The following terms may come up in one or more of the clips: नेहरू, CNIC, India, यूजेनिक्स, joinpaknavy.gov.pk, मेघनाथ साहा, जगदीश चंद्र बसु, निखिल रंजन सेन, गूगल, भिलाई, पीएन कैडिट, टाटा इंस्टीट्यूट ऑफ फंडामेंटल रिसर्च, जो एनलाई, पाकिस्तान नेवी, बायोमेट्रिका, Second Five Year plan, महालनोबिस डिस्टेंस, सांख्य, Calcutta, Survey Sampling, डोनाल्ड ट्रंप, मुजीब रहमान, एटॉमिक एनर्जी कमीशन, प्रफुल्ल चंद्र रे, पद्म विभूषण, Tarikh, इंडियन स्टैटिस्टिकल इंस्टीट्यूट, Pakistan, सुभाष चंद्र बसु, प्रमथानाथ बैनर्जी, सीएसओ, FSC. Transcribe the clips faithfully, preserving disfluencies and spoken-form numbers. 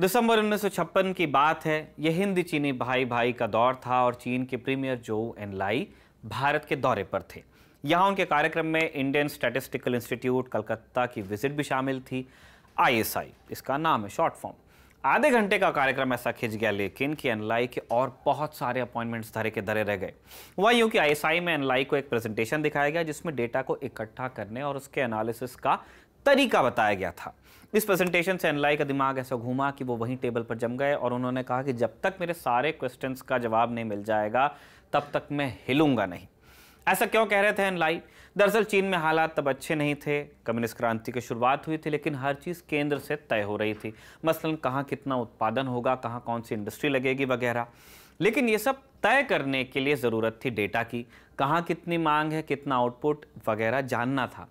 दिसंबर उन्नीस सौ छप्पन की बात है। यह हिंद चीनी भाई भाई का दौर था और चीन के प्रीमियर जो एनलाई भारत के दौरे पर थे। यहाँ उनके कार्यक्रम में इंडियन स्टैटिस्टिकल इंस्टीट्यूट कलकत्ता की विजिट भी शामिल थी। आई एस आई इसका नाम है, शॉर्ट फॉर्म। आधे घंटे का कार्यक्रम ऐसा खिंच गया लेकिन कि एनलाई के और बहुत सारे अपॉइंटमेंट्स धरे के धरे रह गए। वह यूँ कि आई एस आई में एनलाई को एक प्रेजेंटेशन दिखाया गया जिसमें डेटा को इकट्ठा करने और उसके एनालिसिस का तरीका बताया गया था। इस प्रेजेंटेशन से एनलाई का दिमाग ऐसा घूमा कि वो वहीं टेबल पर जम गए और उन्होंने कहा कि जब तक मेरे सारे क्वेश्चंस का जवाब नहीं मिल जाएगा तब तक मैं हिलूंगा नहीं। ऐसा क्यों कह रहे थे एनलाई? दरअसल चीन में हालात तब अच्छे नहीं थे। कम्युनिस्ट क्रांति की शुरुआत हुई थी लेकिन हर चीज़ केंद्र से तय हो रही थी। मसलन कहाँ कितना उत्पादन होगा, कहाँ कौन सी इंडस्ट्री लगेगी वगैरह। लेकिन ये सब तय करने के लिए ज़रूरत थी डेटा की। कहाँ कितनी मांग है, कितना आउटपुट वगैरह जानना था।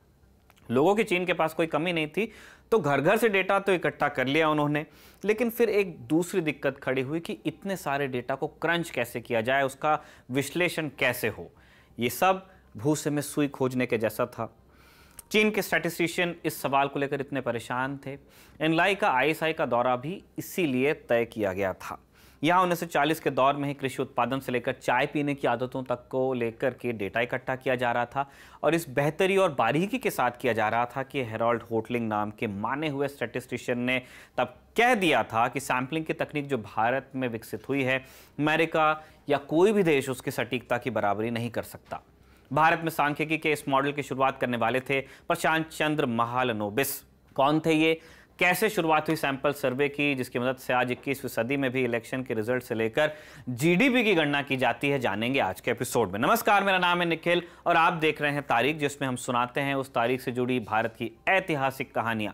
लोगों की चीन के पास कोई कमी नहीं थी तो घर घर से डेटा तो इकट्ठा कर लिया उन्होंने। लेकिन फिर एक दूसरी दिक्कत खड़ी हुई कि इतने सारे डेटा को क्रंच कैसे किया जाए, उसका विश्लेषण कैसे हो। ये सब भूसे में सुई खोजने के जैसा था। चीन के स्टैटिस्टिशियन इस सवाल को लेकर इतने परेशान थे। एनलाई का आई एस आई का दौरा भी इसीलिए तय किया गया था। यहाँ उन्नीस सौ चालीस के दौर में ही कृषि उत्पादन से लेकर चाय पीने की आदतों तक को लेकर के डेटा इकट्ठा किया जा रहा था और इस बेहतरी और बारीकी के साथ किया जा रहा था कि हेरोल्ड हॉटलिंग नाम के माने हुए स्टैटिस्टिशियन ने तब कह दिया था कि सैम्पलिंग की तकनीक जो भारत में विकसित हुई है, अमेरिका या कोई भी देश उसकी सटीकता की बराबरी नहीं कर सकता। भारत में सांख्यिकी के इस मॉडल की शुरुआत करने वाले थे प्रशांत चंद्र महालनोबिस। कौन थे ये, कैसे शुरुआत हुई सैंपल सर्वे की, जिसकी मदद से आज इक्कीसवीं सदी में भी इलेक्शन के रिजल्ट से लेकर जी डी पी की गणना की जाती है, जानेंगे आज के एपिसोड में। नमस्कार, मेरा नाम है निखिल और आप देख रहे हैं तारीख, जिसमें हम सुनाते हैं उस तारीख से जुड़ी भारत की ऐतिहासिक कहानियां।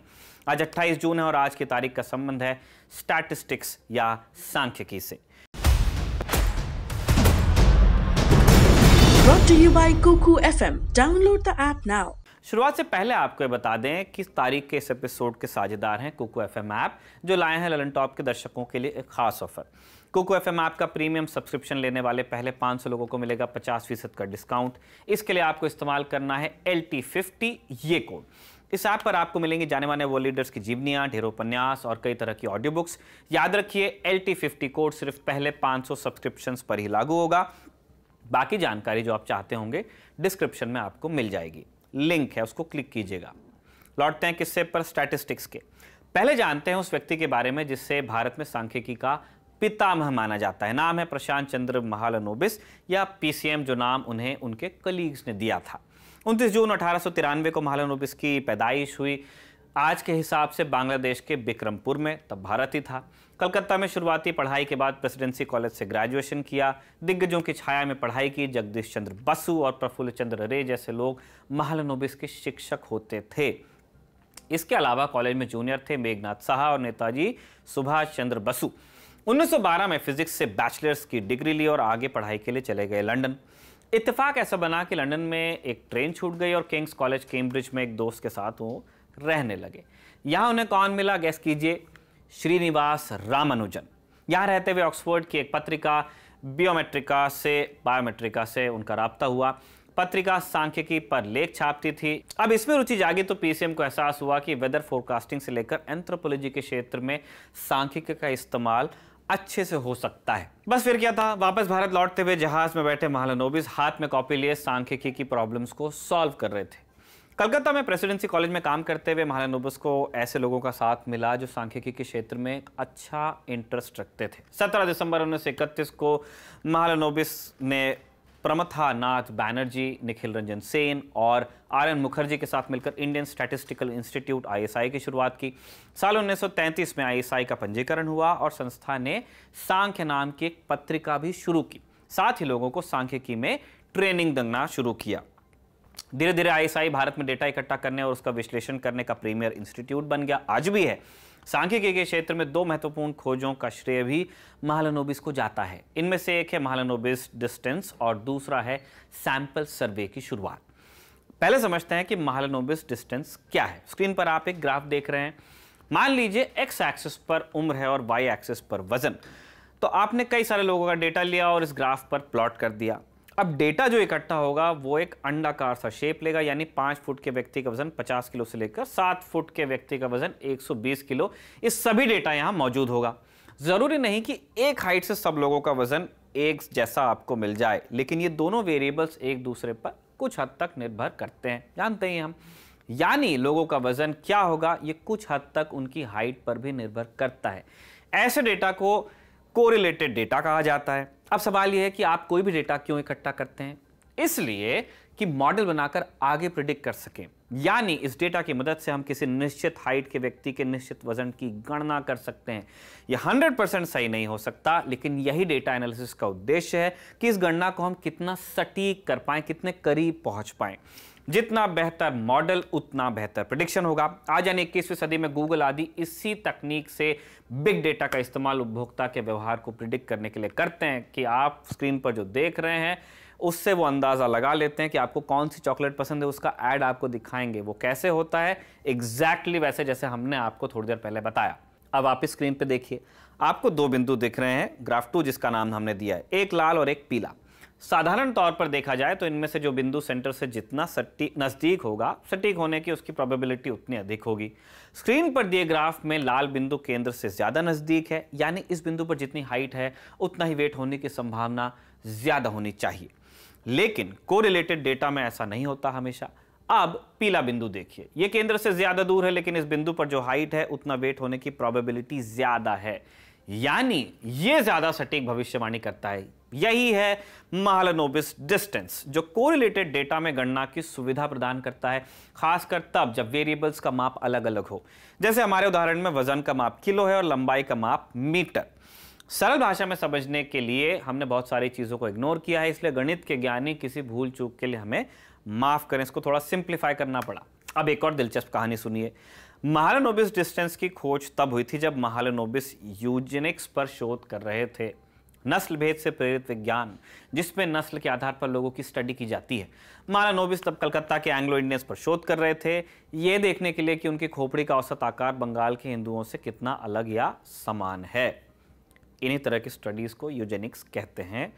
आज अट्ठाईस जून है और आज की तारीख का संबंध है स्टैटिस्टिक्स या सांख्यिकी से। Brought to you by Cuckoo F M. Download the app now. शुरुआत से पहले आपको ये बता दें कि तारीख के इस एपिसोड के साझेदार हैं कुकू एफ एम ऐप, जो लाए हैं ललन टॉप के दर्शकों के लिए एक खास offer. Kuku F M app का प्रीमियम सब्सक्रिप्शन लेने वाले पहले पाँच सौ लोगों को मिलेगा पचास फीसद का डिस्काउंट। इसके लिए आपको इस्तेमाल करना है एल टी फिफ्टी ये कोड। इस ऐप पर आपको मिलेंगी जाने माने वो लीडर्स की जीवनियाँ, ढेरों उपन्यास और कई तरह की ऑडियो बुक्स। याद रखिए, एल टी फिफ्टी कोड सिर्फ पहले पाँच सौ सब्सक्रिप्शंस पर ही लागू होगा। बाकी जानकारी जो आप चाहते होंगे डिस्क्रिप्शन में आपको मिल जाएगी, लिंक है, उसको क्लिक कीजिएगा। लौटते हैं किस्से पर स्टैटिस्टिक्स के। पहले जानते हैं उस व्यक्ति के बारे में जिससे भारत में सांख्यिकी का पितामह माना जाता है। नाम है प्रशांत चंद्र महालनोबिस या पी सी एम, जो नाम उन्हें उनके कलीग्स ने दिया था। उनतीस जून अठारह सौ तिरानवे को महालनोबिस की पैदाइश हुई। आज के हिसाब से बांग्लादेश के बिक्रमपुर में, तब भारत ही था। कलकत्ता में शुरुआती पढ़ाई के बाद प्रेसिडेंसी कॉलेज से ग्रेजुएशन किया। दिग्गजों की छाया में पढ़ाई की। जगदीश चंद्र बसु और प्रफुल्ल चंद्र रे जैसे लोग महालनोबिस के शिक्षक होते थे। इसके अलावा कॉलेज में जूनियर थे मेघनाथ साहा और नेताजी सुभाष चंद्र बसु। उन्नीस सौ बारह में फिजिक्स से बैचलर्स की डिग्री ली और आगे पढ़ाई के लिए चले गए लंदन। इत्तेफाक ऐसा बना कि लंदन में एक ट्रेन छूट गई और किंग्स कॉलेज कैम्ब्रिज में एक दोस्त के साथ वो रहने लगे। यहाँ उन्हें कौन मिला, गैस कीजिए, श्रीनिवास रामानुजन। यहाँ रहते हुए ऑक्सफोर्ड की एक पत्रिका बायोमेट्रिका से बायोमेट्रिका से उनका राब्ता हुआ। पत्रिका सांख्यिकी पर लेख छापती थी। अब इसमें रुचि जागी तो पी सी एम को एहसास हुआ कि वेदर फोरकास्टिंग से लेकर एंथ्रोपोलॉजी के क्षेत्र में सांख्यिकी का इस्तेमाल अच्छे से हो सकता है। बस फिर क्या था, वापस भारत लौटते हुए जहाज में बैठे महालनोबिस हाथ में कॉपी लिए सांख्यिकी की प्रॉब्लम्स को सॉल्व कर रहे थे। कलकत्ता में प्रेसिडेंसी कॉलेज में काम करते हुए महालनोबिस को ऐसे लोगों का साथ मिला जो सांख्यिकी के क्षेत्र में अच्छा इंटरेस्ट रखते थे। सत्रह दिसंबर उन्नीस सौ इकतीस को महालनोबिस ने प्रमथानाथ बैनर्जी, निखिल रंजन सेन और आर एन मुखर्जी के साथ मिलकर इंडियन स्टैटिस्टिकल इंस्टीट्यूट I S I की शुरुआत की। साल उन्नीस सौ तैंतीस में आई एस आई का पंजीकरण हुआ और संस्था ने सांख्य नाम की एक पत्रिका भी शुरू की। साथ ही लोगों को सांख्यिकी में ट्रेनिंग देना शुरू किया। धीरे धीरे आई एस आई भारत में डेटा इकट्ठा करने और उसका विश्लेषण करने का प्रीमियर इंस्टीट्यूट बन गया, आज भी है। सांख्यिकी के क्षेत्र में दो महत्वपूर्ण खोजों का श्रेय भी महालनोबिस को जाता है। इनमें से एक है महालनोबिस डिस्टेंस और दूसरा है सैंपल सर्वे की शुरुआत। पहले समझते हैं कि महालनोबिस डिस्टेंस क्या है। स्क्रीन पर आप एक ग्राफ देख रहे हैं। मान लीजिए एक्स एक्सिस पर उम्र है और वाई एक्सिस पर वजन। तो आपने कई सारे लोगों का डेटा लिया और इस ग्राफ पर प्लॉट कर दिया। अब डेटा जो इकट्ठा होगा वो एक अंडाकार सा शेप लेगा, यानी पाँच फुट के व्यक्ति का वजन पचास किलो से लेकर सात फुट के व्यक्ति का वजन एक सौ बीस किलो, इस सभी डेटा यहाँ मौजूद होगा। ज़रूरी नहीं कि एक हाइट से सब लोगों का वजन एक जैसा आपको मिल जाए, लेकिन ये दोनों वेरिएबल्स एक दूसरे पर कुछ हद तक निर्भर करते हैं, जानते हैं हम। यानी लोगों का वजन क्या होगा ये कुछ हद तक उनकी हाइट पर भी निर्भर करता है। ऐसे डेटा को कोरिलेटेड डेटा कहा जाता है। अब सवाल यह है कि आप कोई भी डेटा क्यों इकट्ठा करते हैं? इसलिए कि मॉडल बनाकर आगे प्रिडिक्ट कर सकें, यानी इस डेटा की मदद से हम किसी निश्चित हाइट के व्यक्ति के निश्चित वजन की गणना कर सकते हैं। यह सौ परसेंट सही नहीं हो सकता, लेकिन यही डेटा एनालिसिस का उद्देश्य है कि इस गणना को हम कितना सटीक कर पाएं, कितने करीब पहुंच पाएं। जितना बेहतर मॉडल उतना बेहतर प्रेडिक्शन होगा। आज यानी इक्कीसवीं सदी में गूगल आदि इसी तकनीक से बिग डेटा का इस्तेमाल उपभोक्ता के व्यवहार को प्रिडिक्ट करने के लिए करते हैं कि आप स्क्रीन पर जो देख रहे हैं उससे वो अंदाज़ा लगा लेते हैं कि आपको कौन सी चॉकलेट पसंद है, उसका ऐड आपको दिखाएंगे। वो कैसे होता है? एग्जैक्टली वैसे जैसे हमने आपको थोड़ी देर पहले बताया। अब आप इस स्क्रीन पर देखिए, आपको दो बिंदु दिख रहे हैं, ग्राफ टू जिसका नाम हमने दिया है, एक लाल और एक पीला। साधारण तौर पर देखा जाए तो इनमें से जो बिंदु सेंटर से जितना सटीक नज़दीक होगा, सटीक होने की उसकी प्रोबेबिलिटी उतनी अधिक होगी। स्क्रीन पर दिए ग्राफ में लाल बिंदु केंद्र से ज़्यादा नज़दीक है, यानी इस बिंदु पर जितनी हाइट है उतना ही वेट होने की संभावना ज़्यादा होनी चाहिए, लेकिन कोरिलेटेड डेटा में ऐसा नहीं होता हमेशा। अब पीला बिंदु देखिए, ये केंद्र से ज़्यादा दूर है, लेकिन इस बिंदु पर जो हाइट है उतना वेट होने की प्रोबेबिलिटी ज़्यादा है, यानी ये ज़्यादा सटीक भविष्यवाणी करता है। यही है महालनोबिस डिस्टेंस, जो कोरिलेटेड डेटा में गणना की सुविधा प्रदान करता है, खासकर तब जब वेरिएबल्स का माप अलग अलग हो। जैसे हमारे उदाहरण में वजन का माप किलो है और लंबाई का माप मीटर। सरल भाषा में समझने के लिए हमने बहुत सारी चीज़ों को इग्नोर किया है, इसलिए गणित के ज्ञानी किसी भूल चूक के लिए हमें माफ़ करें, इसको थोड़ा सिंप्लीफाई करना पड़ा। अब एक और दिलचस्प कहानी सुनिए। महालनोबिस डिस्टेंस की खोज तब हुई थी जब महालनोबिस यूजेनिक्स पर शोध कर रहे थे, नस्ल भेद से प्रेरित विज्ञान जिसमें नस्ल के आधार पर लोगों की स्टडी की जाती है। महालनोबिस तब कलकत्ता के एंग्लो इंडियंस पर शोध कर रहे थे, ये देखने के लिए कि उनकी खोपड़ी का औसत आकार बंगाल के हिंदुओं से कितना अलग या समान है। इन्हीं तरह की स्टडीज़ को यूजेनिक्स कहते हैं।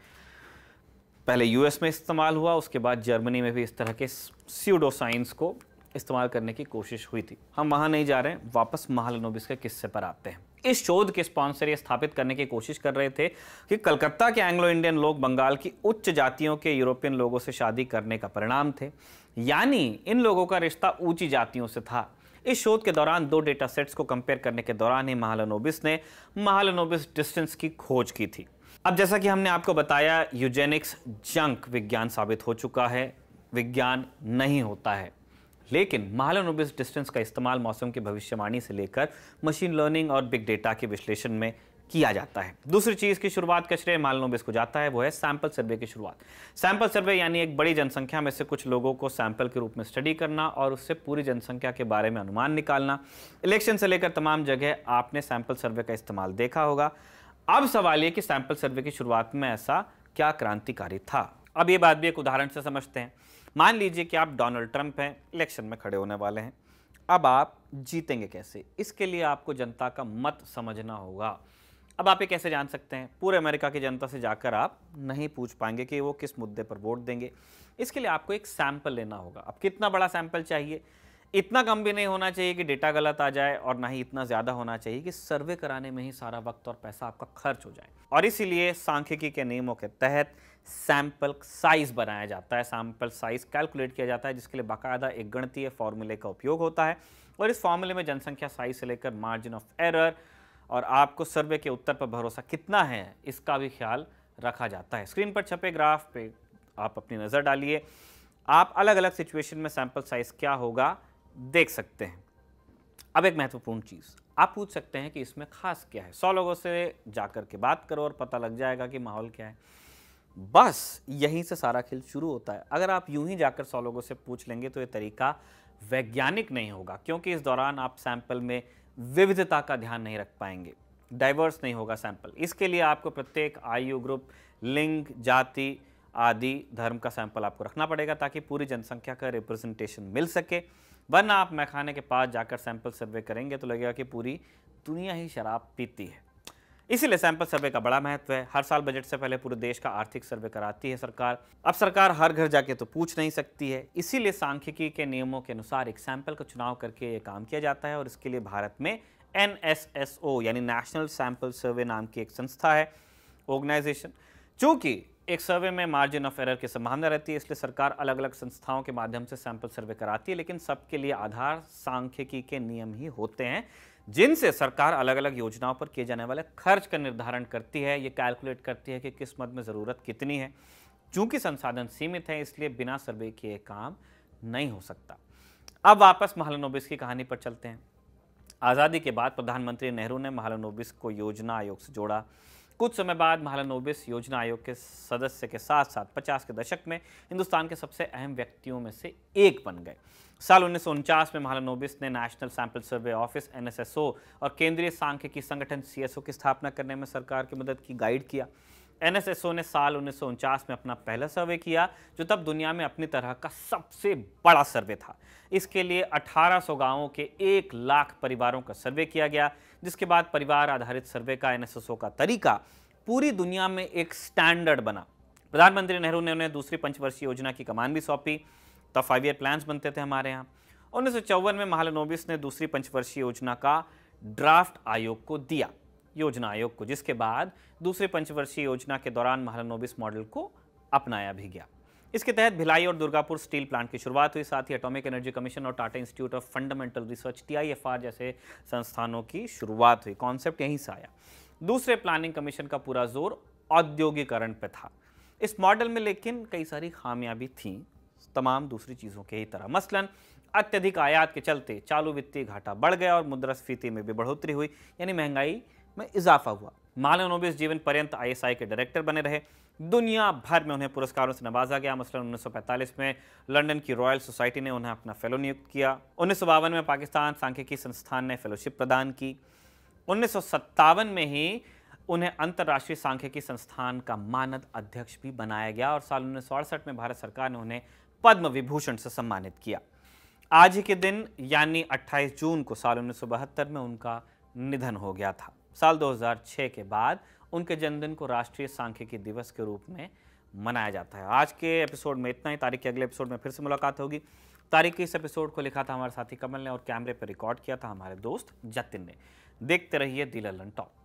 पहले यूएस में इस्तेमाल हुआ, उसके बाद जर्मनी में भी इस तरह के स्यूडो साइंस को इस्तेमाल करने की कोशिश हुई थी। हम वहाँ नहीं जा रहे हैं, वापस महालनोबिस के किस्से पर आते हैं। इस शोध के स्पॉन्सर ये स्थापित करने की कोशिश कर रहे थे कि कलकत्ता के एंग्लो इंडियन लोग बंगाल की उच्च जातियों के यूरोपियन लोगों से शादी करने का परिणाम थे, यानी इन लोगों का रिश्ता ऊंची जातियों से था। इस शोध के दौरान दो डेटा सेट्स को कंपेयर करने के दौरान ही महालनोबिस ने महालनोबिस डिस्टेंस की खोज की थी। अब जैसा कि हमने आपको बताया, यूजेनिक्स जंक विज्ञान साबित हो चुका है, विज्ञान नहीं होता है, लेकिन महालनोबिस डिस्टेंस का इस्तेमाल मौसम की भविष्यवाणी से लेकर मशीन लर्निंग और बिग डेटा के विश्लेषण में किया जाता है। दूसरी चीज की शुरुआत का श्रेय महालनोबिस को जाता है, वो है सैंपल सर्वे की शुरुआत। सैंपल सर्वे यानी एक बड़ी जनसंख्या में से कुछ लोगों को सैंपल के रूप में स्टडी करना और उससे पूरी जनसंख्या के बारे में अनुमान निकालना। इलेक्शन से लेकर तमाम जगह आपने सैंपल सर्वे का इस्तेमाल देखा होगा। अब सवाल यह कि सैंपल सर्वे की शुरुआत में ऐसा क्या क्रांतिकारी था। अब ये बात भी एक उदाहरण से समझते हैं। मान लीजिए कि आप डोनाल्ड ट्रंप हैं, इलेक्शन में खड़े होने वाले हैं। अब आप जीतेंगे कैसे, इसके लिए आपको जनता का मत समझना होगा। अब आप ये कैसे जान सकते हैं? पूरे अमेरिका की जनता से जाकर आप नहीं पूछ पाएंगे कि वो किस मुद्दे पर वोट देंगे। इसके लिए आपको एक सैंपल लेना होगा। अब कितना बड़ा सैंपल चाहिए? इतना कम भी नहीं होना चाहिए कि डेटा गलत आ जाए, और ना ही इतना ज़्यादा होना चाहिए कि सर्वे कराने में ही सारा वक्त और पैसा आपका खर्च हो जाए। और इसीलिए सांख्यिकी के नियमों के तहत सैंपल साइज बनाया जाता है, सैंपल साइज कैलकुलेट किया जाता है, जिसके लिए बाकायदा एक गणितीय फॉर्मूले का उपयोग होता है। और इस फॉर्मूले में जनसंख्या साइज से लेकर मार्जिन ऑफ एरर और आपको सर्वे के उत्तर पर भरोसा कितना है, इसका भी ख्याल रखा जाता है। स्क्रीन पर छपे ग्राफ पे आप अपनी नज़र डालिए, आप अलग अलग सिचुएशन में सैंपल साइज क्या होगा देख सकते हैं। अब एक महत्वपूर्ण चीज़ आप पूछ सकते हैं कि इसमें खास क्या है। सौ लोगों से जाकर के बात करो और पता लग जाएगा कि माहौल क्या है। बस यहीं से सारा खेल शुरू होता है। अगर आप यूं ही जाकर सौ लोगों से पूछ लेंगे तो ये तरीका वैज्ञानिक नहीं होगा, क्योंकि इस दौरान आप सैंपल में विविधता का ध्यान नहीं रख पाएंगे, डाइवर्स नहीं होगा सैंपल। इसके लिए आपको प्रत्येक आयु ग्रुप, लिंग, जाति आदि, धर्म का सैंपल आपको रखना पड़ेगा ताकि पूरी जनसंख्या का रिप्रेजेंटेशन मिल सके। वरना आप मैखाने के पास जाकर सैंपल सर्वे करेंगे तो लगेगा कि पूरी दुनिया ही शराब पीती है। इसीलिए सैंपल सर्वे का बड़ा महत्व है। हर साल बजट से पहले पूरे देश का आर्थिक सर्वे कराती है सरकार। अब सरकार हर घर जाके तो पूछ नहीं सकती है, इसीलिए सांख्यिकी के नियमों के अनुसार एक सैंपल का चुनाव करके ये काम किया जाता है। और इसके लिए भारत में एन एस एस ओ यानी नेशनल सैंपल सर्वे नाम की एक संस्था है, ऑर्गेनाइजेशन। चूँकि एक सर्वे में मार्जिन ऑफ एरर की संभावना रहती है, इसलिए सरकार अलग अलग संस्थाओं के माध्यम से सैंपल सर्वे कराती है, लेकिन सबके लिए आधार सांख्यिकी के नियम ही होते हैं, जिनसे सरकार अलग अलग योजनाओं पर किए जाने वाले खर्च का निर्धारण करती है। ये कैलकुलेट करती है कि किस मद में ज़रूरत कितनी है। चूँकि संसाधन सीमित हैं, इसलिए बिना सर्वे किए काम नहीं हो सकता। अब वापस महालनोबिस की कहानी पर चलते हैं। आज़ादी के बाद प्रधानमंत्री नेहरू ने महालनोबिस को योजना आयोग से जोड़ा। कुछ समय बाद महालनोबिस योजना आयोग के सदस्य के साथ साथ पचास के दशक में हिंदुस्तान के सबसे अहम व्यक्तियों में से एक बन गए। साल उन्नीस सौ उनचास में महालनोबिस ने national sample survey office N S S O और केंद्रीय सांख्यिकी संगठन सी एस ओ की स्थापना करने में सरकार की मदद की, गाइड किया। एन एस एस ओ ने साल उन्नीस सौ उनचास में अपना पहला सर्वे किया, जो तब दुनिया में अपनी तरह का सबसे बड़ा सर्वे था। इसके लिए अठारह सौ गाँवों के एक लाख परिवारों का सर्वे किया गया, जिसके बाद परिवार आधारित सर्वे का एन एस एस ओ का तरीका पूरी दुनिया में एक स्टैंडर्ड बना। प्रधानमंत्री नेहरू ने उन्हें दूसरी पंचवर्षीय योजना की कमान भी सौंपी। तब फाइव ईयर प्लान्स बनते थे हमारे यहाँ। उन्नीस सौ चौवन में महालनोबिस ने दूसरी पंचवर्षीय योजना का ड्राफ्ट आयोग को दिया, योजना आयोग को, जिसके बाद दूसरी पंचवर्षीय योजना के दौरान महालनोबिस मॉडल को अपनाया भी गया। इसके तहत भिलाई और दुर्गापुर स्टील प्लांट की शुरुआत हुई। साथ ही एटॉमिक एनर्जी कमीशन और टाटा इंस्टीट्यूट ऑफ फंडामेंटल रिसर्च T I F R जैसे संस्थानों की शुरुआत हुई। कॉन्सेप्ट यहीं से आया। दूसरे प्लानिंग कमीशन का पूरा जोर औद्योगिकरण पर था। इस मॉडल में लेकिन कई सारी खामियां भी थीं, तमाम दूसरी चीज़ों के ही तरह। मसलन अत्यधिक आयात के चलते चालू वित्तीय घाटा बढ़ गया और मुद्रास्फीति में भी बढ़ोतरी हुई, यानी महंगाई में इजाफा हुआ। महालनोबिस जीवन पर्यंत आई एस आई के डायरेक्टर बने रहे। दुनिया भर में उन्हें पुरस्कारों से नवाजा गया। मसलन उन्नीस सौ पैंतालीस में लंदन की रॉयल सोसाइटी ने उन्हें अपना फेलो नियुक्त किया। उन्नीस सौ बावन में पाकिस्तान सांख्यिकी संस्थान ने फेलोशिप प्रदान की। उन्नीस सौ सत्तावन में ही उन्हें अंतर्राष्ट्रीय सांख्यिकी संस्थान का मानद अध्यक्ष भी बनाया गया और साल उन्नीस सौ अड़सठ में भारत सरकार ने उन्हें पद्म विभूषण से सम्मानित किया। आज ही के दिन यानी अट्ठाईस जून को साल उन्नीस सौ बहत्तर में उनका निधन हो गया था। साल दो हज़ार छह के बाद उनके जन्मदिन को राष्ट्रीय सांख्यिकी दिवस के रूप में मनाया जाता है। आज के एपिसोड में इतना ही। तारीख के अगले एपिसोड में फिर से मुलाकात होगी। तारीख के इस एपिसोड को लिखा था हमारे साथी कमल ने और कैमरे पर रिकॉर्ड किया था हमारे दोस्त जतिन ने। देखते रहिए दी ललन टॉप।